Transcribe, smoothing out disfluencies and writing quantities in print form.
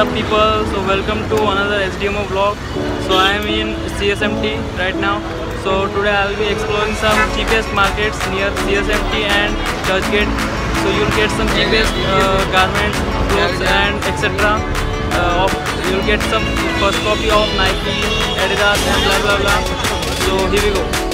What up people, so welcome to another SDMO vlog. So I am in CSMT right now. So today I will be exploring some cheapest markets near CSMT and Churchgate. So you will get some cheapest garments, clothes and etc. You will get some first copy of Nike, Adidas and blah blah blah. So here we go.